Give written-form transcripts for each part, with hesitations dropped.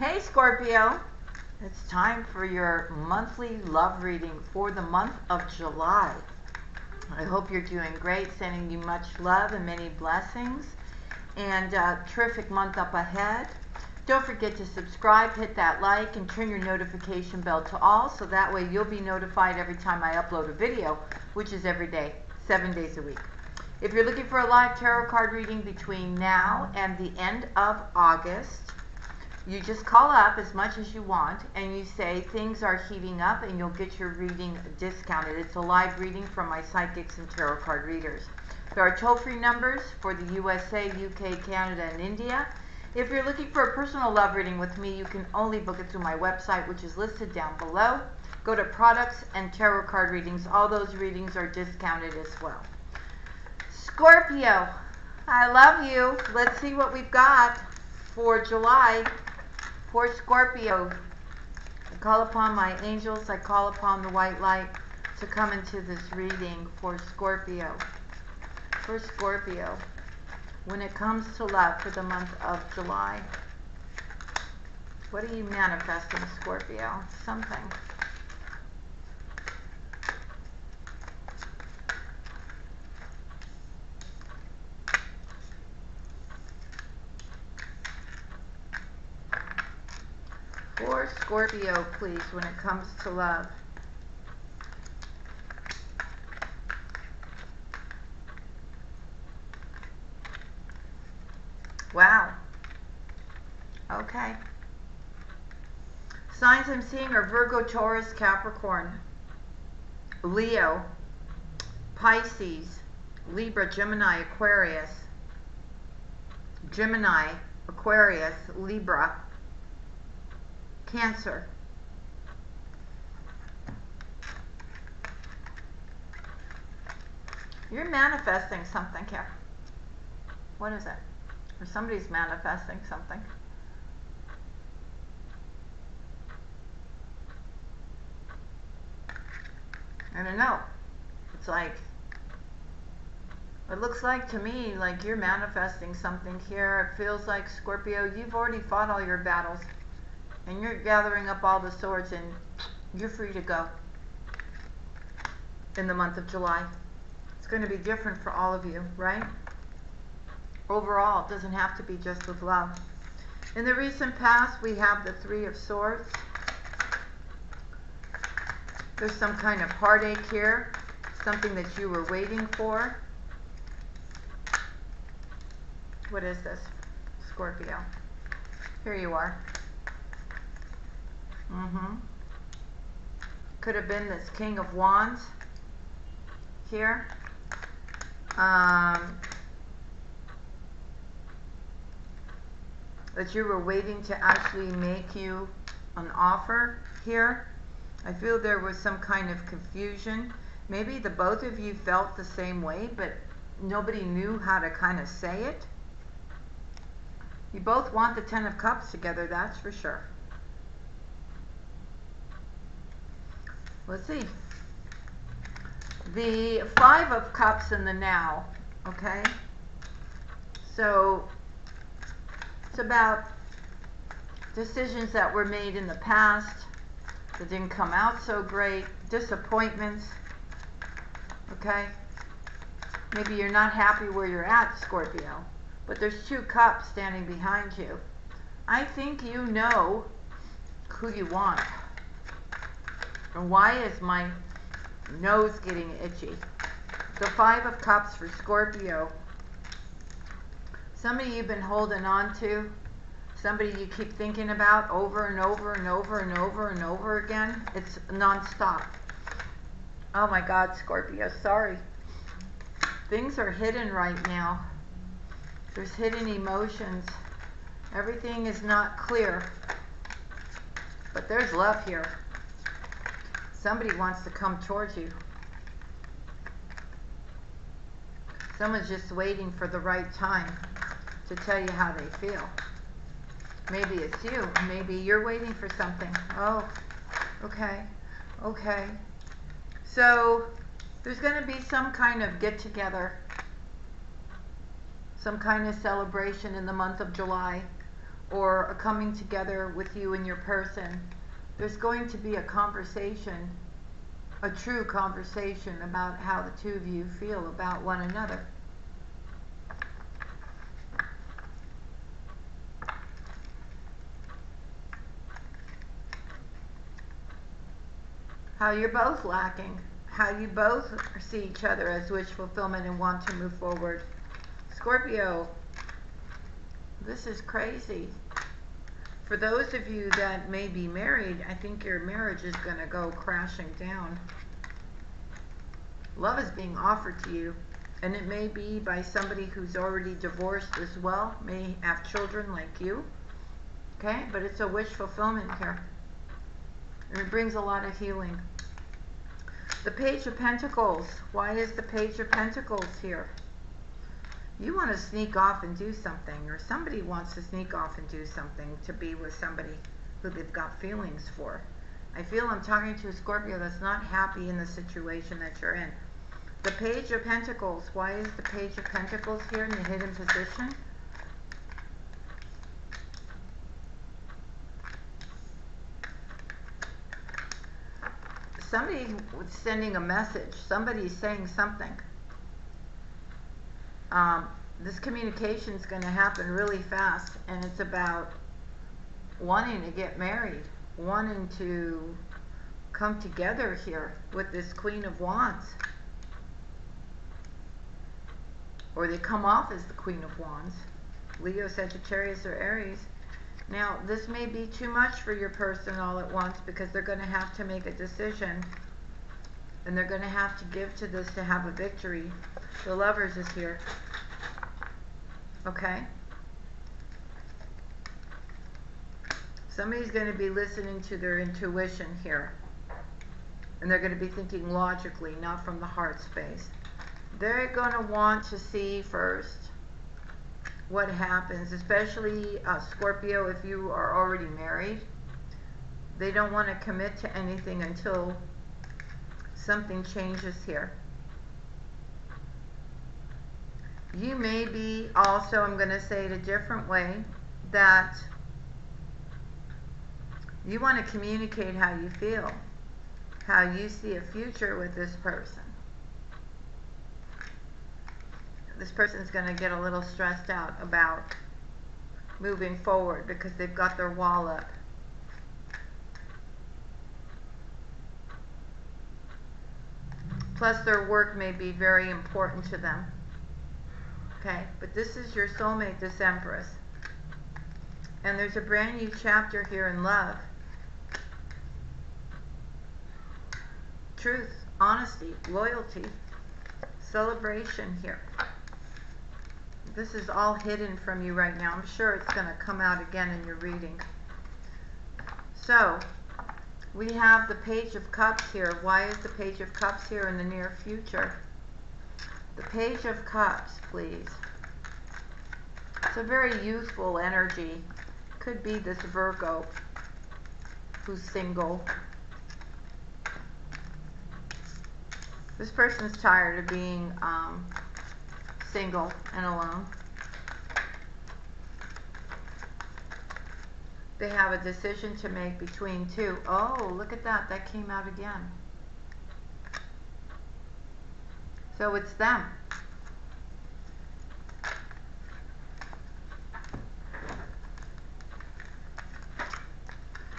Hey Scorpio, it's time for your monthly love reading for the month of July. I hope you're doing great, sending you much love and many blessings, and a terrific month up ahead. Don't forget to subscribe, hit that like, and turn your notification bell to all, so that way you'll be notified every time I upload a video, which is every day, 7 days a week. If you're looking for a live tarot card reading between now and the end of August, you just call up as much as you want and you say things are heating up, and you'll get your reading discounted. It's a live reading from my psychics and tarot card readers. There are toll-free numbers for the USA, UK, Canada, and India. If you're looking for a personal love reading with me, you can only book it through my website, which is listed down below. Go to products and tarot card readings. All those readings are discounted as well. Scorpio, I love you. Let's see what we've got for July. For Scorpio, I call upon my angels, I call upon the white light to come into this reading for Scorpio. For Scorpio, when it comes to love for the month of July, what are you manifesting, Scorpio? Something. For Scorpio, please, when it comes to love. Wow. Okay. Signs I'm seeing are Virgo, Taurus, Capricorn, Leo, Pisces, Libra, Gemini, Aquarius. Gemini, Aquarius, Libra. Cancer. You're manifesting something here. What is it? Or somebody's manifesting something. I don't know. It's like, it looks like to me like you're manifesting something here. It feels like, Scorpio, you've already fought all your battles. And you're gathering up all the swords, and you're free to go in the month of July. It's going to be different for all of you, right? Overall, it doesn't have to be just with love. In the recent past, we have the Three of Swords. There's some kind of heartache here, something that you were waiting for. What is this, Scorpio? Here you are. Could have been this King of Wands here. That you were waiting to actually make you an offer here. I feel there was some kind of confusion. Maybe the both of you felt the same way, but nobody knew how to kind of say it. You both want the Ten of Cups together, that's for sure. Let's see. The Five of Cups in the now, okay? So it's about decisions that were made in the past that didn't come out so great, disappointments, okay? Maybe you're not happy where you're at, Scorpio, but there's two cups standing behind you. I think you know who you want. And why is my nose getting itchy? The Five of Cups for Scorpio. Somebody you've been holding on to. Somebody you keep thinking about over and over and over and over and over again. It's nonstop. Oh my God, Scorpio, sorry. Things are hidden right now. There's hidden emotions. Everything is not clear. But there's love here. Somebody wants to come towards you. Someone's just waiting for the right time to tell you how they feel. Maybe it's you. Maybe you're waiting for something. Oh, okay. Okay. So there's going to be some kind of get-together, some kind of celebration in the month of July, or a coming together with you and your person, there's going to be a conversation, a true conversation about how the two of you feel about one another. How you're both lacking, how you both see each other as wish fulfillment and want to move forward. Scorpio, this is crazy. For those of you that may be married, I think your marriage is going to go crashing down. Love is being offered to you, and it may be by somebody who's already divorced as well, may have children like you. Okay, but it's a wish fulfillment here. And it brings a lot of healing. The Page of Pentacles. Why is the Page of Pentacles here? You want to sneak off and do something, or somebody wants to sneak off and do something to be with somebody who they've got feelings for. I feel I'm talking to a Scorpio that's not happy in the situation that you're in. The Page of Pentacles. Why is the Page of Pentacles here in the hidden position? Somebody was sending a message. Somebody's saying something. This communication is going to happen really fast, and it's about wanting to get married, wanting to come together here with this Queen of Wands. Or they come off as the Queen of Wands. Leo, Sagittarius, or Aries. Now, this may be too much for your person all at once, because they're going to have to make a decision, and they're going to have to give to this to have a victory. The Lovers is here. Okay? Somebody's going to be listening to their intuition here. And they're going to be thinking logically, not from the heart space. They're going to want to see first what happens, especially Scorpio, if you are already married. They don't want to commit to anything until something changes here. You may be also, I'm going to say it a different way, that you want to communicate how you feel, how you see a future with this person. This person's going to get a little stressed out about moving forward because they've got their wall up. Plus, their work may be very important to them. Okay, but this is your soulmate, this Empress. And there's a brand new chapter here in love. Truth, honesty, loyalty, celebration here. This is all hidden from you right now. I'm sure it's going to come out again in your reading. So, we have the Page of Cups here. Why is the Page of Cups here in the near future? The Page of Cups, please. It's a very youthful energy. Could be this Virgo who's single. This person's tired of being single and alone. They have a decision to make between two. Oh, look at that. That came out again. So it's them.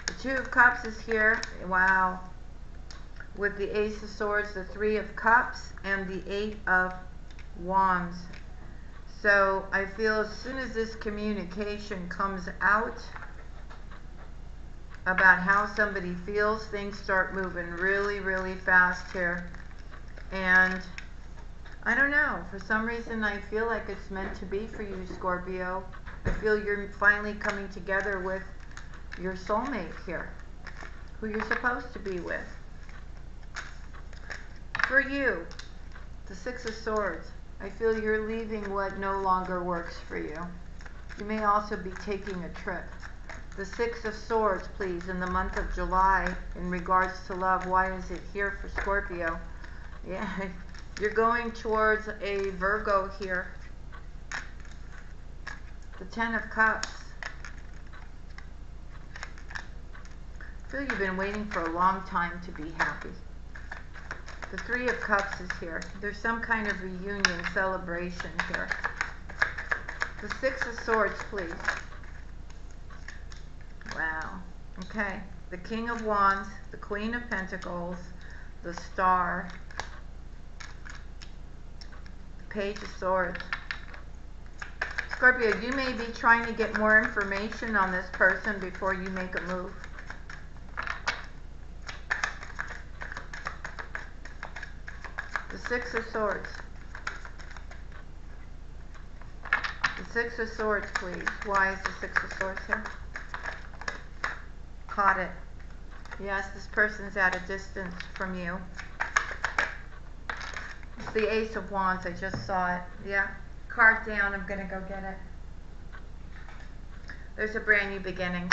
The Two of Cups is here. Wow. With the Ace of Swords, the Three of Cups, and the Eight of Wands. So I feel as soon as this communication comes out about how somebody feels, things start moving really, really fast here. And I don't know, for some reason I feel like it's meant to be for you, Scorpio. I feel you're finally coming together with your soulmate here, who you're supposed to be with. For you, the Six of Swords, I feel you're leaving what no longer works for you. You may also be taking a trip. The Six of Swords, please, in the month of July, in regards to love, why is it here for Scorpio? Yeah. You're going towards a Virgo here. The Ten of Cups. feel you've been waiting for a long time to be happy. The Three of Cups is here. There's some kind of reunion, celebration here. The Six of Swords, please. Wow. Okay. The King of Wands, the Queen of Pentacles, the Star, the Page of Swords. Scorpio, you may be trying to get more information on this person before you make a move. The Six of Swords. The Six of Swords, please. Why is the Six of Swords here? Caught it. Yes, this person's at a distance from you. It's the Ace of Wands. I just saw it. Yeah. Card down. I'm going to go get it. There's a brand new beginning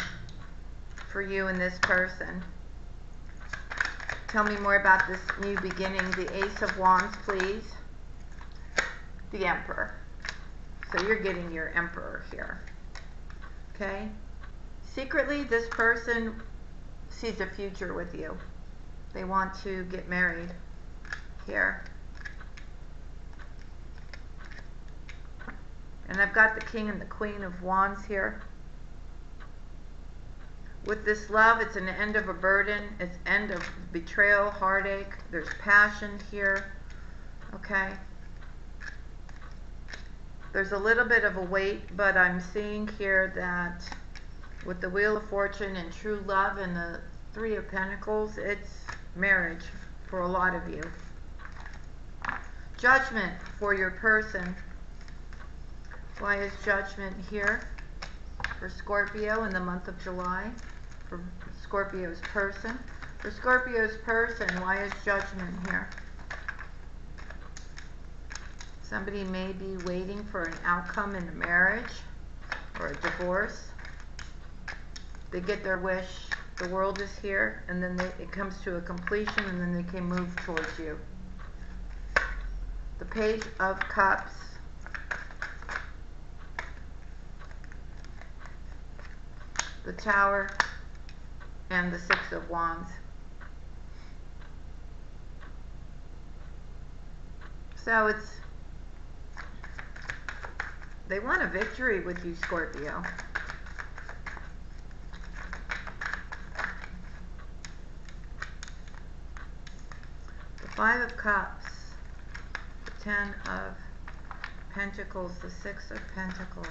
for you and this person. Tell me more about this new beginning. The Ace of Wands, please. The Emperor. So you're getting your Emperor here. Okay? Secretly, this person sees a future with you. They want to get married here. And I've got the King and the Queen of Wands here. With this love, it's an end of a burden. It's end of betrayal, heartache. There's passion here. Okay. There's a little bit of a wait, but I'm seeing here that with the Wheel of Fortune and true love and the Three of Pentacles, it's marriage for a lot of you. Judgment for your person. Why is Judgment here for Scorpio in the month of July? For Scorpio's person. For Scorpio's person, why is Judgment here? Somebody may be waiting for an outcome in a marriage or a divorce. They get their wish. The world is here, and then it comes to a completion, and then they can move towards you. The Page of Cups. The Tower, and the Six of Wands. So it's, they want a victory with you, Scorpio. The Five of Cups, the Ten of Pentacles, the Six of Pentacles.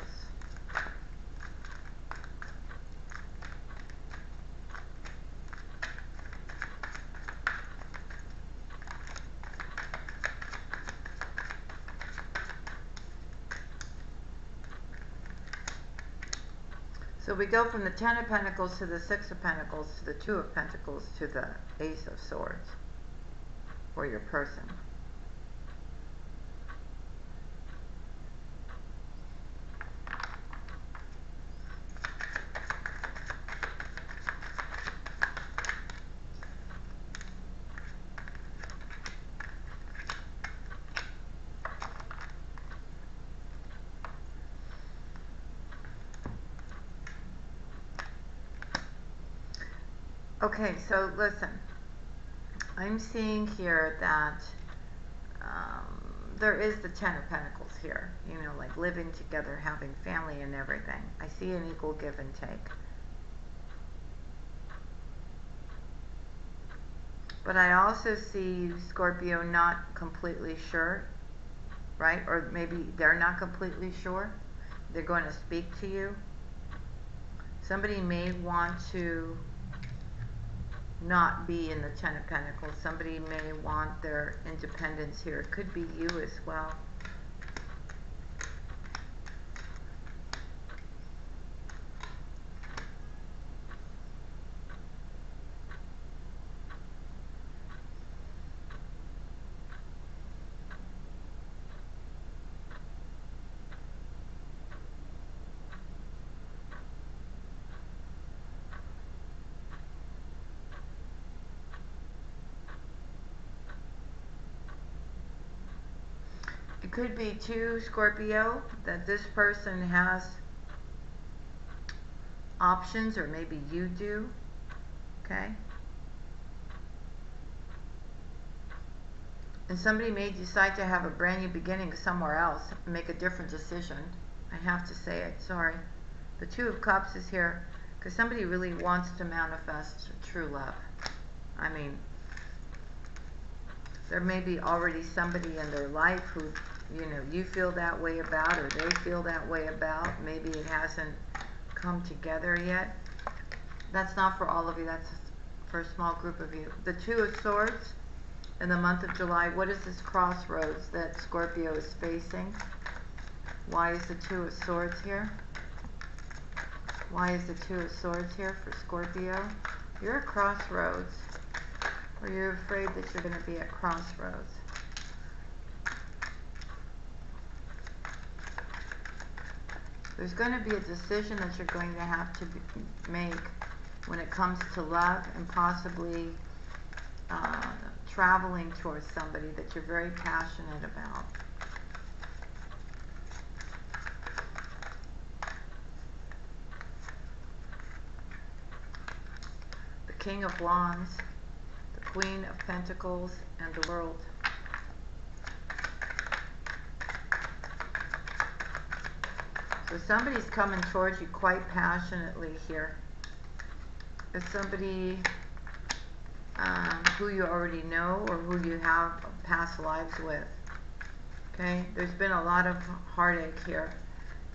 So we go from the Ten of Pentacles to the Six of Pentacles to the Two of Pentacles to the Ace of Swords for your person. Okay, so listen, I'm seeing here that there is the Ten of Pentacles here, you know, like living together, having family and everything. I see an equal give and take. But I also see Scorpio not completely sure, right? Or maybe they're not completely sure. They're going to speak to you. Somebody may want to not be in the Ten of Pentacles. Somebody may want their independence here. It could be you as well. It could be too, Scorpio, that this person has options, or maybe you do, Okay? And somebody may decide to have a brand new beginning somewhere else, make a different decision. I have to say it, sorry. The Two of Cups is here because somebody really wants to manifest true love. I mean, there may be already somebody in their life who, you know, you feel that way about, or they feel that way about. Maybe it hasn't come together yet. That's not for all of you. That's for a small group of you. The Two of Swords in the month of July. What is this crossroads that Scorpio is facing? Why is the Two of Swords here? Why is the Two of Swords here for Scorpio? You're at crossroads, or you're afraid that you're going to be at crossroads. There's going to be a decision that you're going to have to make when it comes to love, and possibly traveling towards somebody that you're very passionate about. King of Wands, the Queen of Pentacles, and the World. So somebody's coming towards you quite passionately here. It's somebody who you already know, or who you have past lives with. Okay, there's been a lot of heartache here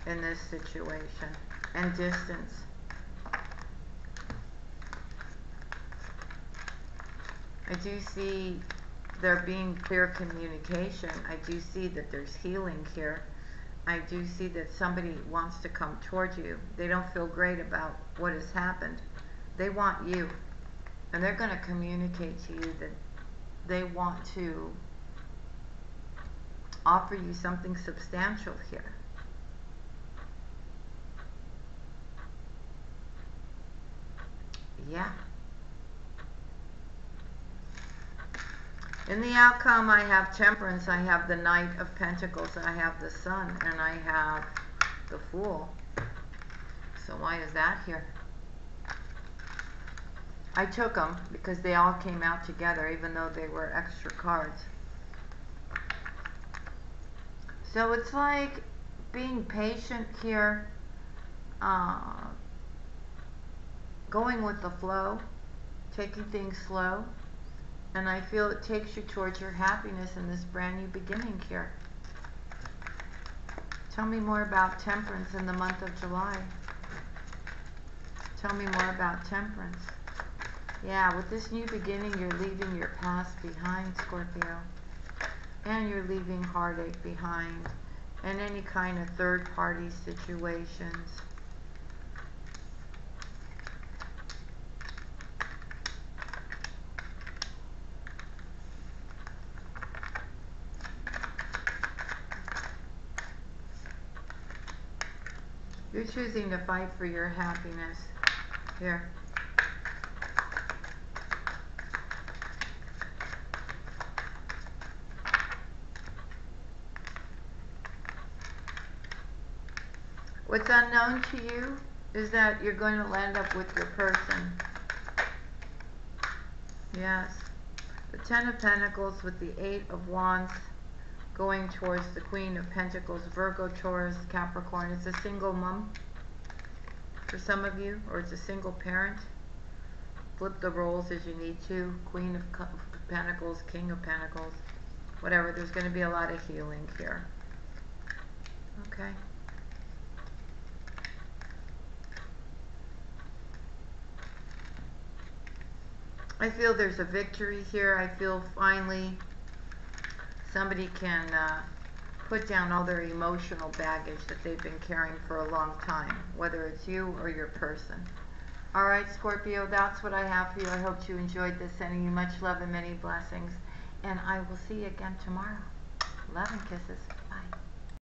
in this situation, and distance. I do see there being clear communication. I do see that there's healing here. I do see that somebody wants to come towards you. They don't feel great about what has happened. They want you. And they're going to communicate to you that they want to offer you something substantial here. Yeah. In the outcome, I have Temperance, I have the Knight of Pentacles, I have the Sun, and I have the Fool. So why is that here? I took them because they all came out together, even though they were extra cards. So it's like being patient here, going with the flow, taking things slow. And I feel it takes you towards your happiness in this brand new beginning here. Tell me more about Temperance in the month of July. Tell me more about Temperance. Yeah, with this new beginning, you're leaving your past behind, Scorpio. And you're leaving heartache behind. And any kind of third-party situations. You're choosing to fight for your happiness here. What's unknown to you is that you're going to land up with your person. Yes. The Ten of Pentacles with the Eight of Wands, going towards the Queen of Pentacles, Virgo, Taurus, Capricorn. It's a single mom for some of you, or it's a single parent. Flip the roles as you need to. Queen of Pentacles, King of Pentacles, whatever. There's going to be a lot of healing here. Okay. I feel there's a victory here. I feel finally somebody can put down all their emotional baggage that they've been carrying for a long time, whether it's you or your person. All right, Scorpio, that's what I have for you. I hope you enjoyed this. Sending you much love and many blessings. And I will see you again tomorrow. Love and kisses.